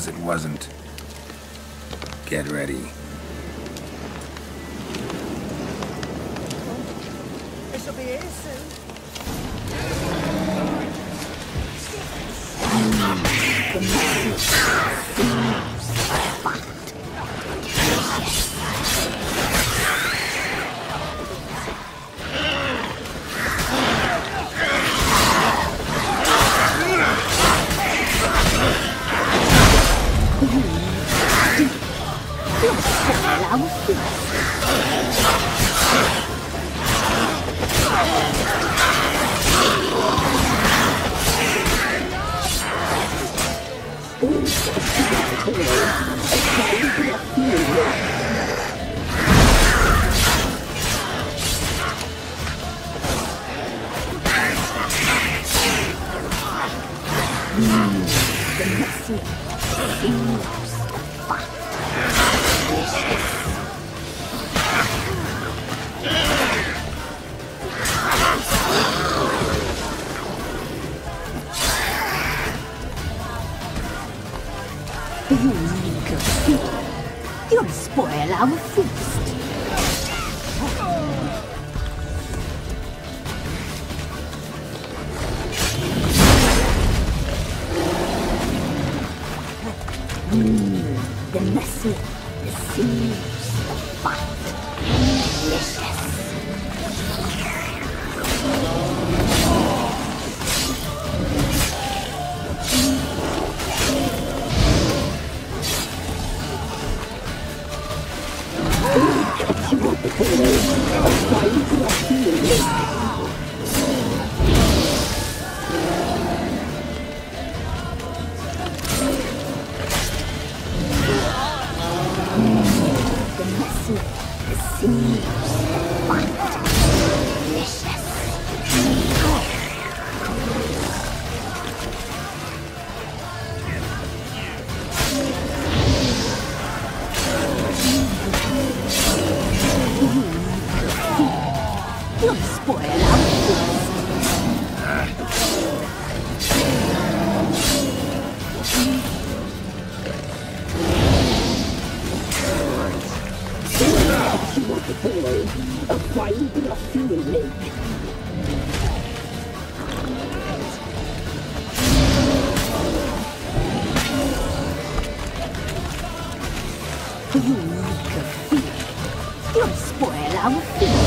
because it wasn't. Get ready. I shall be here soon. You'll spoil our feast. The muscle, the sinews, the fat, delicious. You make a fear. You'll spoil our fear.